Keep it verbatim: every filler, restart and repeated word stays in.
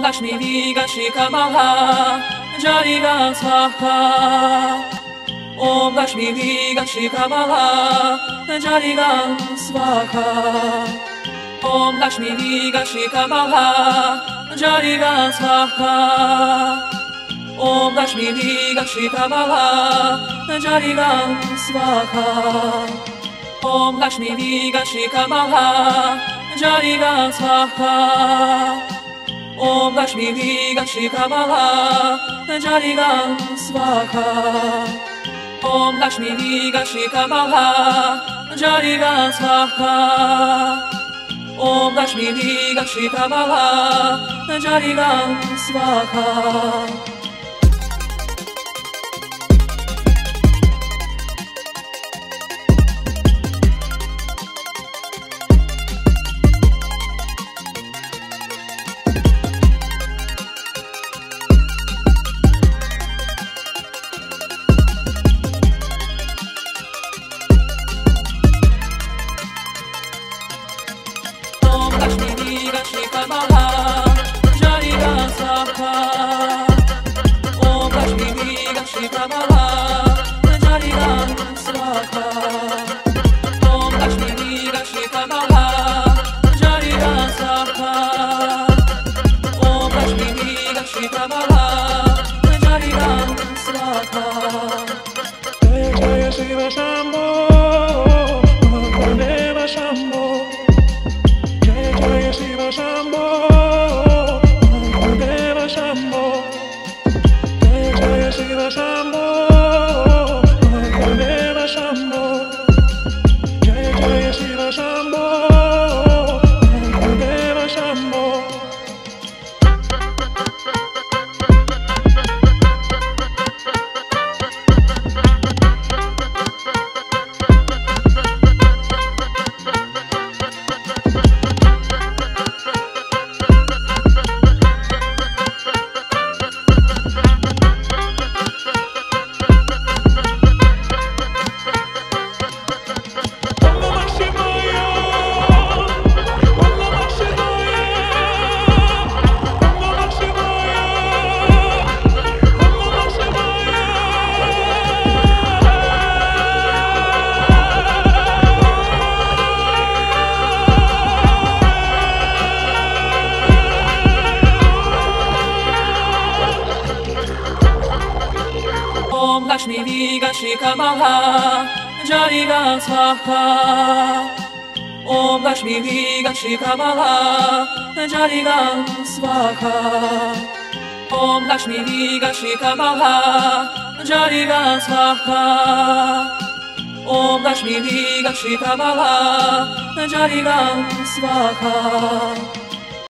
Lashmi Vigashri Kamaha Jariga Svaha Om Lashmi Vigashri Kamaha Jariga Svaha Om Lashmi Vigashri Kamaha Jariga Svaha Om Lashmi Vigashri Kamaha Jariga Svaha Om Lakshmi Vigashri Kamaha Jariga Svaha Om Lakshmi Vigashri Kamaha Jariga Svaha Om Lakshmi Vigashri Kamaha Jariga Svaha Om Lakshmi Vigashri Kamaha Jariga Svaha Om Lakshmi Vigashri Kamaha Jariga Svaha Om Lakshmi Vigashri Kamaha Jariga Svaha Om Lakshmi Vigashri Kamaha Jariga Svaha